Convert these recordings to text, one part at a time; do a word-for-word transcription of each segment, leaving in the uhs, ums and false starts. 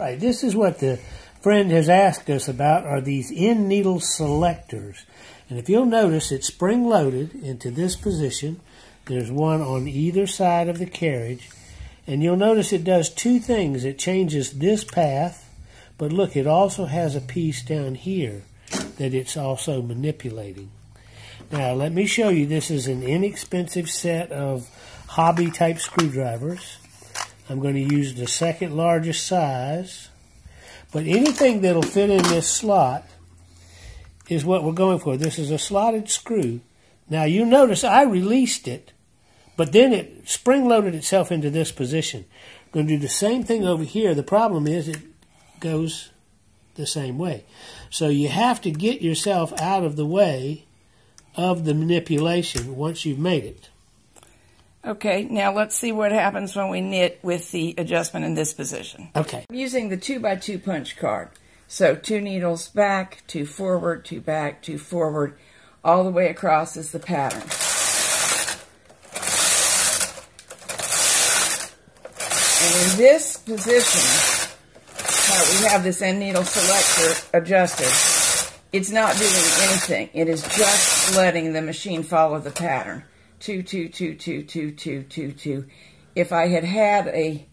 Right, this is what the friend has asked us about, are these end needle selectors. And if you'll notice, it's spring-loaded into this position. There's one on either side of the carriage. And you'll notice it does two things. It changes this path, but look, it also has a piece down here that it's also manipulating. Now, let me show you. This is an inexpensive set of hobby-type screwdrivers. I'm going to use the second largest size, but anything that'll fit in this slot is what we're going for. This is a slotted screw. Now you notice I released it, but then it spring-loaded itself into this position. I'm going to do the same thing over here. The problem is it goes the same way. So you have to get yourself out of the way of the manipulation once you've made it. Okay, now let's see what happens when we knit with the adjustment in this position. Okay. I'm using the two by two punch card. So two needles back, two forward, two back, two forward, all the way across is the pattern. And in this position, how we have this end needle selector adjusted, it's not doing anything. It is just letting the machine follow the pattern. Two, two, two, two, two, two, two, two. If I had had a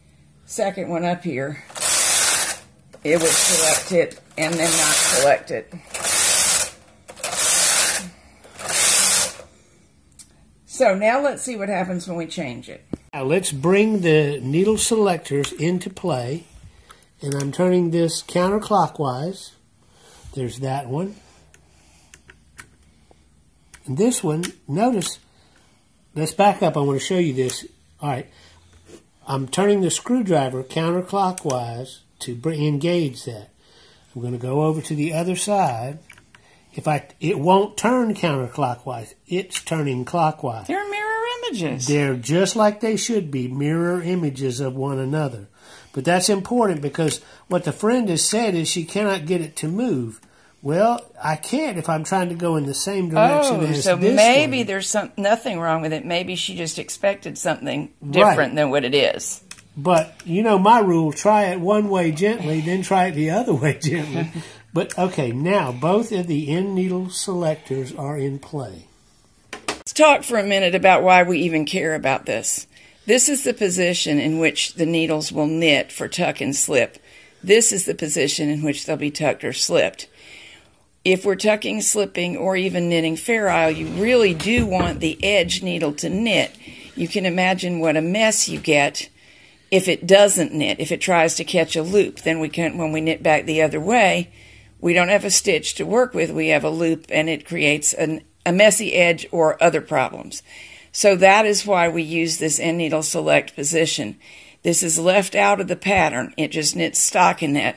second one up here, it would select it and then not select it. So now let's see what happens when we change it. Now let's bring the needle selectors into play. And I'm turning this counterclockwise. There's that one. And this one, notice. Let's back up. I want to show you this. All right. I'm turning the screwdriver counterclockwise to engage that. I'm going to go over to the other side. If I, it won't turn counterclockwise. It's turning clockwise. They're mirror images. They're just like they should be, mirror images of one another. But that's important because what the friend has said is she cannot get it to move. Well, I can't if I'm trying to go in the same direction oh, as so this so maybe one. There's some, nothing wrong with it. Maybe she just expected something different right. than what it is. But, you know, my rule, try it one way gently, then try it the other way gently. But, okay, now both of the end needle selectors are in play. Let's talk for a minute about why we even care about this. This is the position in which the needles will knit for tuck and slip. This is the position in which they'll be tucked or slipped. If we're tucking, slipping, or even knitting fair isle, you really do want the edge needle to knit. You can imagine what a mess you get if it doesn't knit, if it tries to catch a loop. Then we can, when we knit back the other way, we don't have a stitch to work with. We have a loop, and it creates an, a messy edge or other problems. So that is why we use this end needle select position. This is left out of the pattern. It just knits stockinette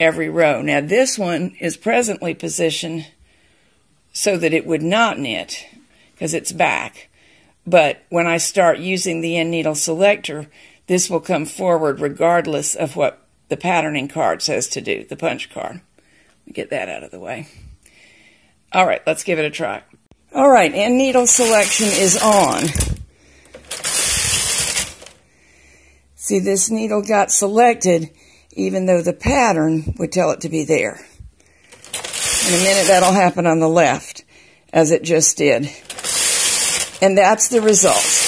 every row. Now this one is presently positioned so that it would not knit because it's back. But when I start using the end needle selector, this will come forward regardless of what the patterning card says to do, the punch card. Let me get that out of the way. All right, let's give it a try. All right, end needle selection is on. See, this needle got selected even though the pattern would tell it to be there. In a minute, that'll happen on the left, as it just did. And that's the result.